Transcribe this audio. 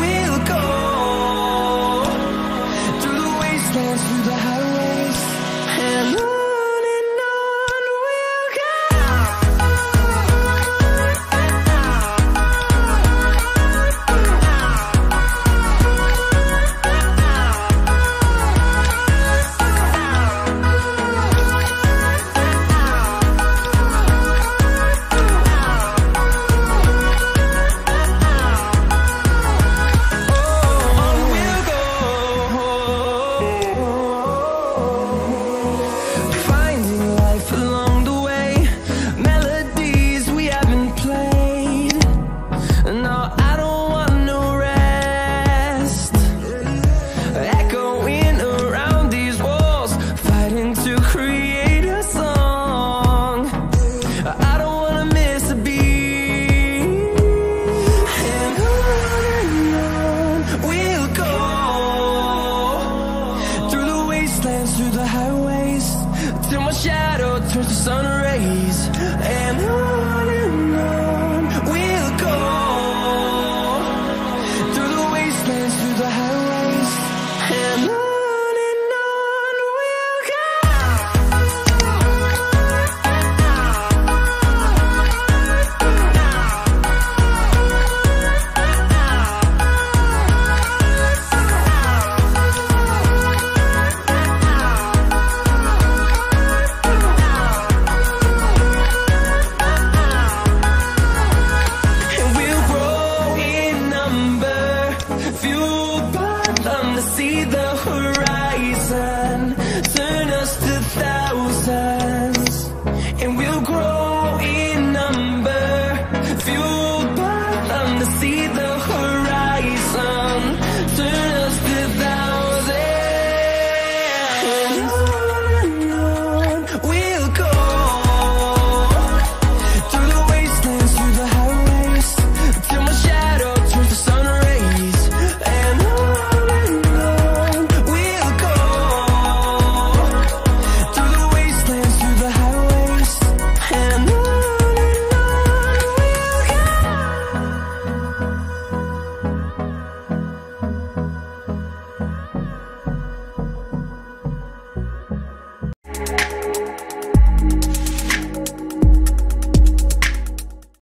we'll go, through the wastelands, through the highways. And on we'll go. Through the highways, till my shadow turns to sun rays.